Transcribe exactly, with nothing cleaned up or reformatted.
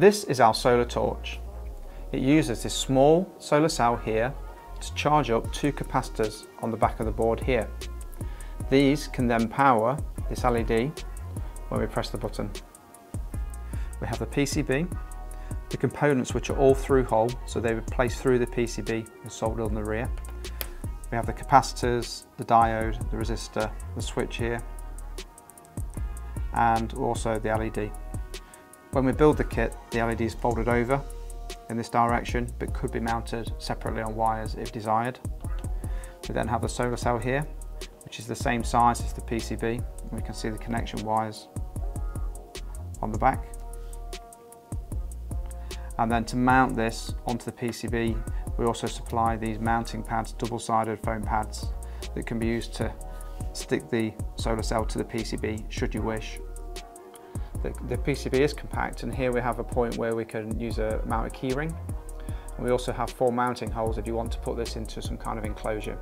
This is our solar torch. It uses this small solar cell here to charge up two capacitors on the back of the board here. These can then power this L E D when we press the button. We have the P C B, the components which are all through-hole, so they were placed through the P C B and soldered on the rear. We have the capacitors, the diode, the resistor, the switch here, and also the L E D. When we build the kit, the L E D is folded over in this direction, but could be mounted separately on wires if desired. We then have the solar cell here, which is the same size as the P C B, and we can see the connection wires on the back. And then to mount this onto the P C B, we also supply these mounting pads, double-sided foam pads, that can be used to stick the solar cell to the P C B should you wish. The, the P C B is compact, and here we have a point where we can use a mount a key ring. And we also have four mounting holes if you want to put this into some kind of enclosure.